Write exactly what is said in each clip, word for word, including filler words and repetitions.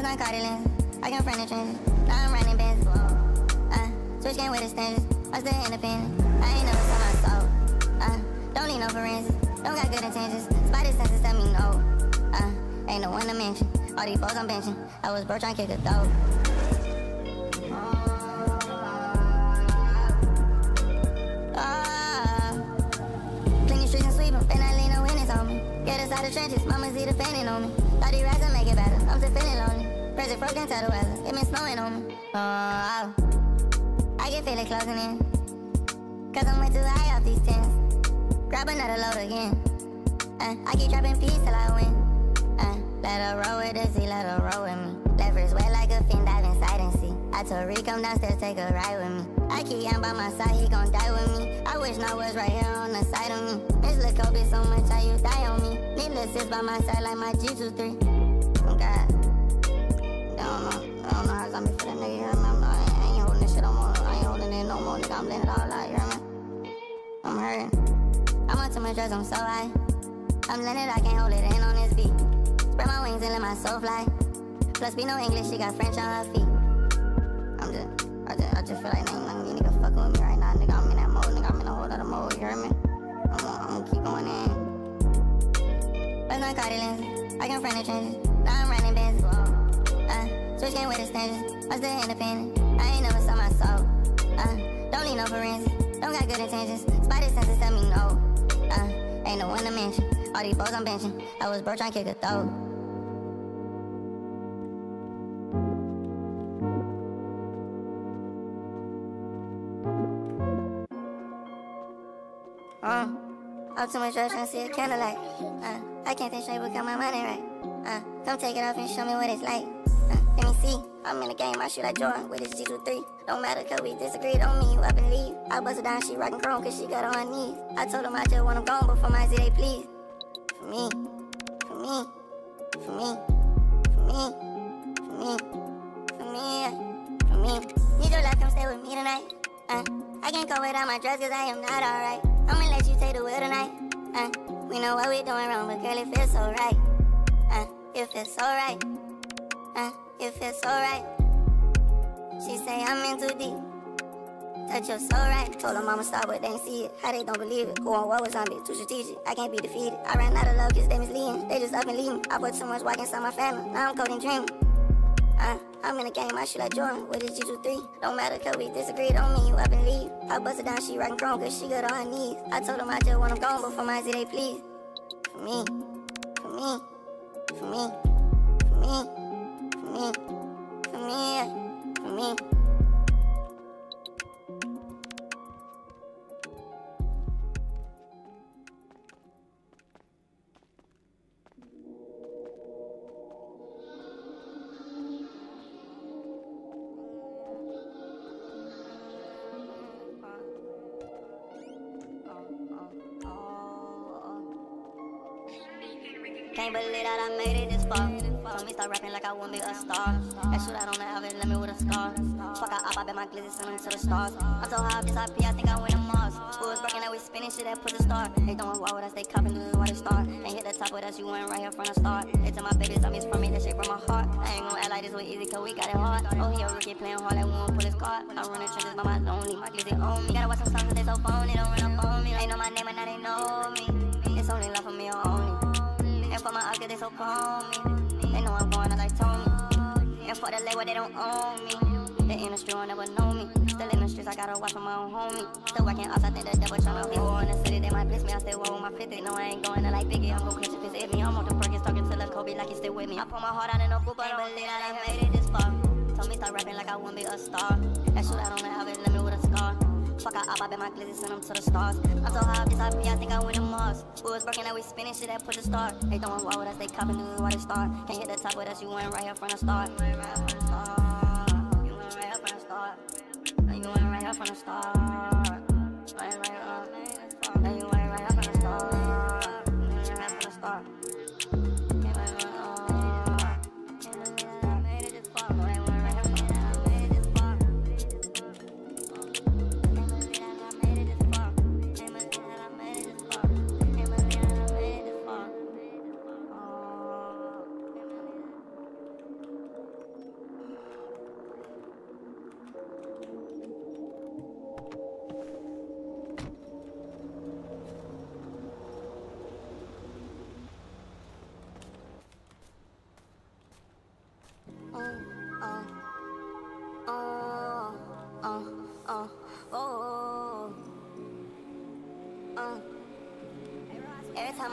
What's my cartilage? I come from the trenches. Now I'm running bands. Uh, switch game with the standards. I still independent. I ain't never saw my soul. Uh, don't need no forensics. Don't got good intentions. Spider senses tell me no. Uh, ain't no one to mention. All these boys I'm benching. I was broke trying to kick a dope. Trenches, mama's either fanning on me. Thirty rides and make it better. I'm still feeling lonely. Present broken to the weather. It been snowing on me. Oh, I, I can feel it closing in. Cause I'm way too high off these tents. Grab another load again. Uh, I keep dropping peas till I win. Uh, let her roll with the sea, let her roll with me. Leverage wet like a fin, dive inside and see. I told Rick, come downstairs, take a ride with me. I keep him by my side, he gon' die with me. I wish I was right here on the side of me. Miss Lil' Kobe so much, how you die on me. Needless is by my side like my G two three. Oh God, I don't know, I don't know how zombie for that nigga, you hear me? I'm not, I ain't holding this shit no more, I ain't holding it no more, nigga, I'm letting it all out, you hear me? I'm hurting, I'm on too much drugs, I'm so high. I'm letting it, I can't hold it in on this beat. Spread my wings and let my soul fly. Plus we know English, she got French on her feet. I'm just, I just, I just feel like nigga, none of you niggas fucking with me right now, nigga. I'm in that mode, nigga. I'm in a whole other mode. You hear me? I'm gonna, I'm gonna keep going in. What's my cartilage? I come from the trenches. Now I'm running bands. Uh, switch game with the standards. I'm still independent. I ain't never saw my soul. Uh, don't need no forensics. Don't got good intentions. Spider senses tell me no. Uh, ain't no one to mention. All these boys I'm benching. I was broke trying to kick a throat. Uh, I'm too much rush, I see a candlelight. Uh, I can't think straight, but got my money right. Uh, come take it off and show me what it's like. Uh, let me see. I'm in the game, I shoot like Jordan with his G two three. Don't matter, cause we disagreed on me, you up and leave. I bust her down, she rockin' chrome, cause she got on her knees. I told him I just want them gone, but for my Z, they please. For me, for me, for me, for me, for me, for me, for me. Need your life, come stay with me tonight. Uh, I can't go without my dress, cause I am not alright. I'ma let you take the wheel tonight. Uh, we know what we doing wrong, but girl, it feels so right. Uh, it feels so right. Uh, it feels so right. She say I'm in too deep. Touch your soul right. Told her mama stop, but they ain't see it. How they don't believe it? Who on what was on me? Too strategic. I can't be defeated. I ran out of love cause they misleading. They just up and leaving. I put too much walk inside my family. Now I'm cold and dreaming. Uh, I'm in the game, I shoot like Jordan with his G two three. Don't matter, cause we disagreed on me, you up and leave. I bust her down, she rockin' chrome, cause she good on her knees. I told him I just want them gone, but for my Z, they please. For me, for me, for me, for me, for me, for me, for me. For me. Can't believe that I made it this far. Told me start rapping like I wouldn't be a star. That shoot out on the outfit left me with a scar. Fuck I up, I bet my glizzy send them to the stars. I'm so high, this I P, I think I went to Mars. Who is broken that we spinning shit that put the star. They don't want war with us, they copping losers why they start. Ain't hit the top with us, you went right here from the start. They tell my baby something's from me, that shit from my heart. I ain't gon' act like this was easy cause we got it hard. Oh, he a rookie playing hard like we won't pull his card. I run the trenches by my lonely, my glizzy own me. Gotta watch some songs cause they so phony, don't run up on me. They know my name and now they know me. It's only love for me or only. And for my ugly, they so calm me. They know I'm going out like Tony. And for the label, they don't own me. The industry won't ever know me. Still in the streets, I gotta watch for my own homie. Still working outside, think the devil tryna be war in the city. They might blitz me, I still roll with my fifty. No, I ain't going out like Biggie, I'm gon' clutch if it's hit me. I'm on the Perkins, talking to Lil Kobe like he's still with me. I put my heart out in a book, but I believe I ain't made it this far. Told me start rapping like I wouldn't be a star. That shoot out on the outfit, let me with a scar. Fuck I up, I bet my glizzy send them to the stars. I'm so high, this I P, I think I went to Mars. Who was broken that we spinning shit that put the start. They throwing war with us, they copping losers why they start. Can't hit the top with us, you went right here from the start. You went right here from the start. You went right here from the start. You went right here from the start. Right right up. You went right here from the start. You went right here from the start.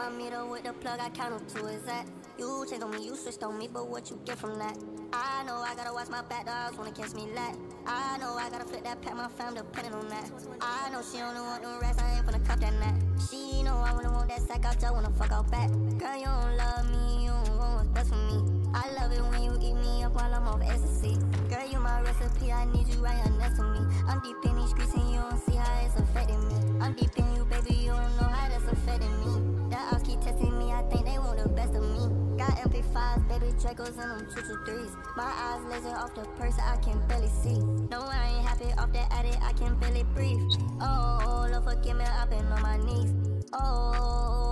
I meet her with the plug, I count up to his at. You check on me, you switched on me, but what you get from that? I know I gotta watch my back, dogs wanna catch me lat. I know I gotta flip that pack, my fam depending on that. I know she only want them rats, I ain't finna cop that nap. She know I really want that sack, I just wanna fuck out back. Girl, you don't love me, you don't want what's best for me. I love it when you eat me up while I'm off ecstasy. Girl, you my recipe, I need you right here next to me. I'm deep in these streets and you don't see how it's affecting me. I'm deep in you, baby, you don't know how that's affecting me. That ops keep testing me, I think they want the best of me. Got M P fives, baby, Dracos and them two two threes. My eyes laser off the purse, I can barely see. No, I ain't happy off that addict, I can barely breathe. Oh, Lord, forgive me, I've been on my knees. Oh,